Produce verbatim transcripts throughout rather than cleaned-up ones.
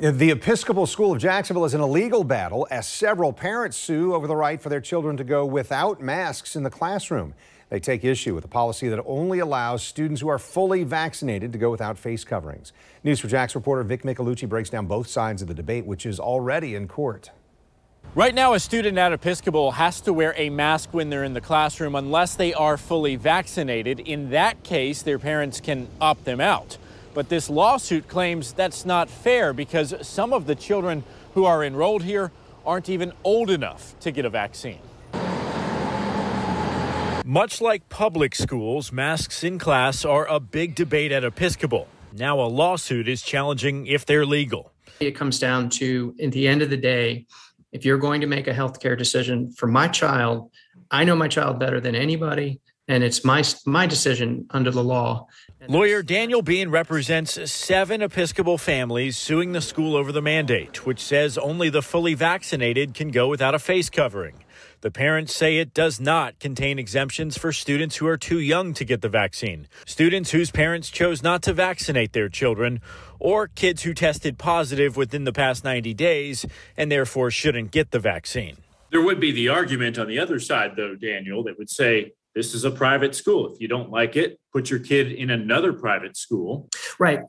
The Episcopal School of Jacksonville is in a legal battle as several parents sue over the right for their children to go without masks in the classroom. They take issue with a policy that only allows students who are fully vaccinated to go without face coverings. News four Jax reporter Vic Micolucci breaks down both sides of the debate, which is already in court. Right now, a student at Episcopal has to wear a mask when they're in the classroom unless they are fully vaccinated. In that case, their parents can opt them out. But this lawsuit claims that's not fair because some of the children who are enrolled here aren't even old enough to get a vaccine. Much like public schools, masks in class are a big debate at Episcopal. Now a lawsuit is challenging if they're legal. It comes down to, at the end of the day, if you're going to make a healthcare decision for my child, I know my child better than anybody, and it's my my decision under the law. And lawyer Daniel Bean represents seven Episcopal families suing the school over the mandate, which says only the fully vaccinated can go without a face covering. The parents say it does not contain exemptions for students who are too young to get the vaccine, students whose parents chose not to vaccinate their children, or kids who tested positive within the past ninety days and therefore shouldn't get the vaccine. There would be the argument on the other side, though, Daniel, that would say this is a private school. If you don't like it, put your kid in another private school. Right.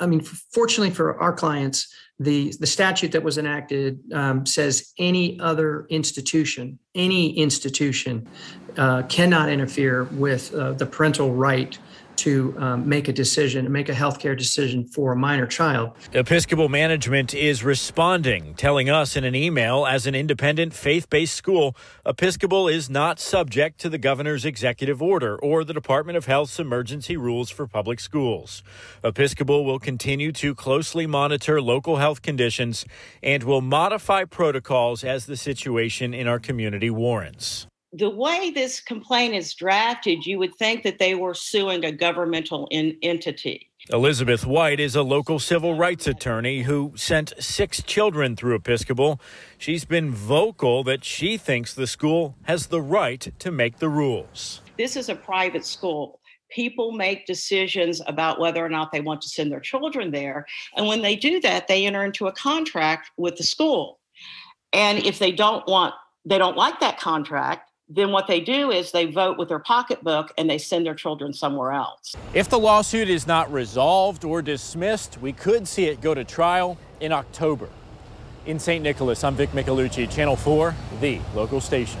I mean, fortunately for our clients, the, the statute that was enacted um, says any other institution, any institution uh, cannot interfere with uh, the parental right to um, make a decision, make a healthcare decision for a minor child. Episcopal management is responding, telling us in an email, as an independent faith-based school, Episcopal is not subject to the governor's executive order or the Department of Health's emergency rules for public schools. Episcopal will continue to closely monitor local health conditions and will modify protocols as the situation in our community warrants. The way this complaint is drafted, you would think that they were suing a governmental in entity. Elizabeth White is a local civil rights attorney who sent six children through Episcopal. She's been vocal that she thinks the school has the right to make the rules. This is a private school. People make decisions about whether or not they want to send their children there. And when they do that, they enter into a contract with the school. And if they don't want, they don't like that contract, then what they do is they vote with their pocketbook and they send their children somewhere else. If the lawsuit is not resolved or dismissed, we could see it go to trial in October. In Saint Nicholas, I'm Vic Micolucci, Channel four, the local station.